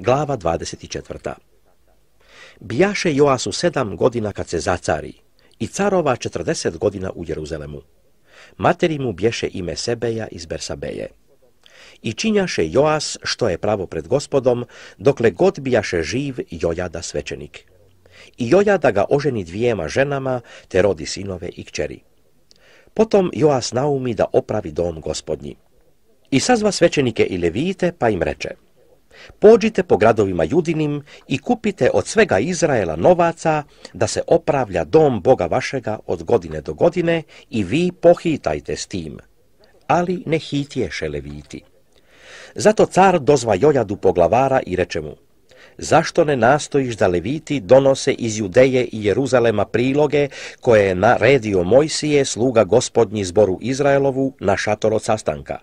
glava 24. Bijaše Joasu 7 godina kad se zacari i carova 40 godina u Jeruzalemu. Materi mu bješe ime Sebeja iz Bersabeje. I činjaše Joas što je pravo pred Gospodom, dokle god bijaše živ Jojada svećenik. I Jojada ga oženi 2 ženama, te rodi sinove i kćeri. Potom Joas naumi da opravi dom Gospodnji. I sazva svećenike i levite, pa im reče: pođite po gradovima Judinim i kupite od svega Izraela novaca da se opravlja dom Boga vašega od godine do godine i vi pohitajte s tim. Ali ne hitješe leviti. Zato car dozva Jojadu poglavara i reče mu: zašto ne nastojiš da leviti donose iz Judeje i Jeruzalema priloge koje je naredio Mojsije, sluga Gospodnji zboru Izraelovu, na šator od sastanka?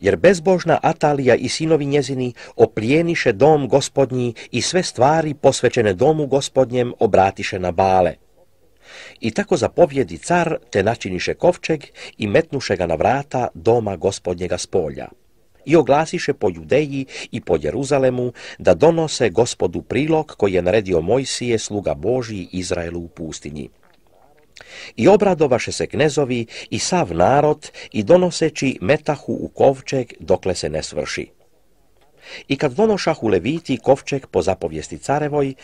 Jer bezbožna Atalija i sinovi njezini oplijeniše dom Gospodnji i sve stvari posvećene domu Gospodnjem obratiše na Baale. I tako zapovjedi car, te načiniše kovčeg i metnuše ga na vrata doma Gospodnjega s polja. I oglasiše po Judeji i po Jeruzalemu da donose Gospodu prilog koji je naredio Mojsije, sluga Božji, Izraelu u pustinji. I obradovaše se knezovi i sav narod i donoseći metahu u kovčeg dokle se ne svrši. I kad donošahu leviti kovčeg po zapovijesti carevoj,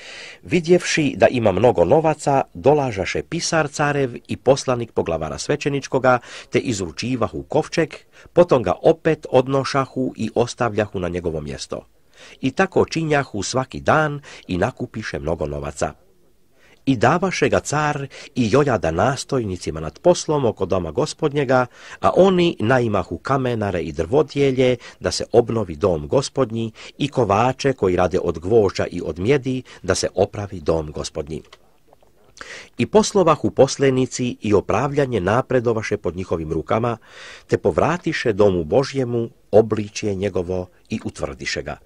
vidjevši da ima mnogo novaca, dolažaše pisar carev i poslanik poglavara svećeničkoga, te izručivahu kovčeg, potom ga opet odnošahu i ostavljahu na njegovo mjesto. I tako činjahu svaki dan i nakupiše mnogo novaca. I davaše ga car i Jojada nastojnicima nad poslom oko doma Gospodnjega, a oni naimahu kamenare i drvodjelje da se obnovi dom Gospodnji i kovače koji rade od gvožđa i od mjedi da se opravi dom Gospodnji. I poslovahu poslenici i opravljanje napredovaše pod njihovim rukama, te povratiše domu Božjemu obličje njegovo i utvrdiše ga.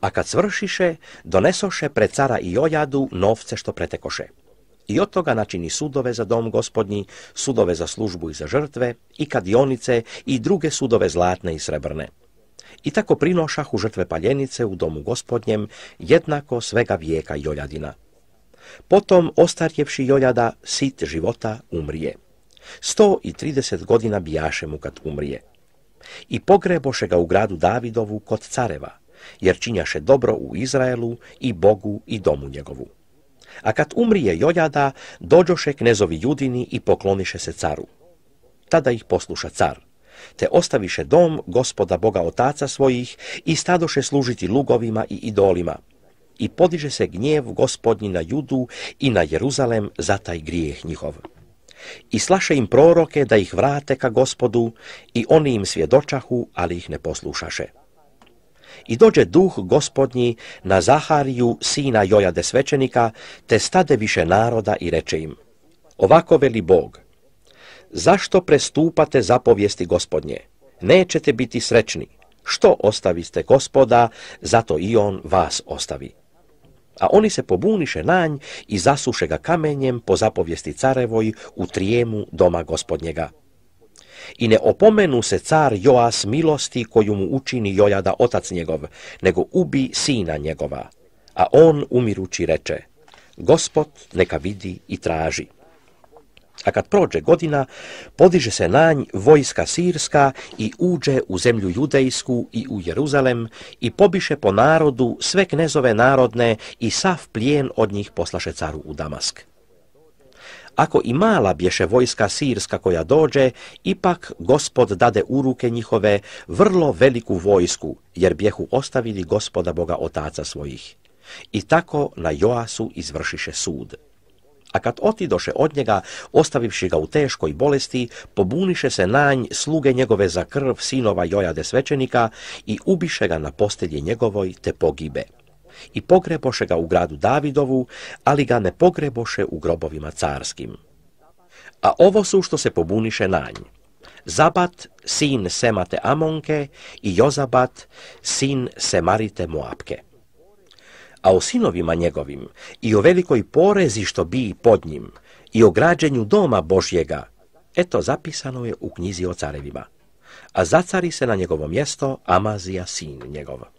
A kad svršiše, donesoše pred cara i Jojadu novce što pretekoše. I od toga načini sudove za dom Gospodnji, sudove za službu i za žrtve, i kadionice, i druge sudove zlatne i srebrne. I tako prinošahu žrtve paljenice u domu Gospodnjem, jednako svega vijeka Jojadina. Potom, ostarjevši Jojada, sit života umrije. 130 godina bijaše mu kad umrije. I pogreboše ga u gradu Davidovu kod careva, jer činjaše dobro u Izraelu i Bogu i domu njegovu. A kad umrije Jojada, dođoše knezovi Judini i pokloniše se caru. Tada ih posluša car, te ostaviše dom Gospoda Boga otaca svojih i stadoše služiti lugovima i idolima. I podiže se gnjev Gospodnji na Judu i na Jeruzalem za taj grijeh njihov. I slaše im proroke da ih vrate ka Gospodu, i oni im svjedočahu, ali ih ne poslušaše. I dođe duh Gospodnji na Zahariju, sina Jojade svećenika, te stade više naroda i reče im: ovako veli Bog, zašto prestupate zapovijesti Gospodnje? Nećete biti srećni. Što ostaviste Gospoda, zato i on vas ostavi. A oni se pobuniše na nj i zasuše ga kamenjem po zapovijesti carevoj u trijemu doma Gospodnjega. I ne opomenu se car Joas milosti koju mu učini Jojada otac njegov, nego ubi sina njegova. A on umirući reče: Gospod neka vidi i traži. A kad prođe godina, podiže se na nj vojska sirska i uđe u zemlju judejsku i u Jeruzalem i pobiše po narodu sve knezove narodne i sav plijen od njih poslaše caru u Damask. Ako i mala bješe vojska sirska koja dođe, ipak Gospod dade u ruke njihove vrlo veliku vojsku, jer bjehu ostavili Gospoda Boga otaca svojih. I tako na Joasu izvršiše sud. A kad otidoše od njega, ostavivši ga u teškoj bolesti, pobuniše se na nj sluge njegove za krv sinova Jojade svećenika i ubiše ga na postelji njegovoj, te pogibe. I pogreboše ga u gradu Davidovu, ali ga ne pogreboše u grobovima carskim. A ovo su što se pobuniše na nj: Zabat, sin Semate Amonke, i Jozabat, sin Semarite Moapke. A o sinovima njegovim, i o velikoj porezi što bi pod njim, i o građenju doma Božjega, eto zapisano je u knjizi o carevima. A zacari se na njegovo mjesto Amazija sin njegov.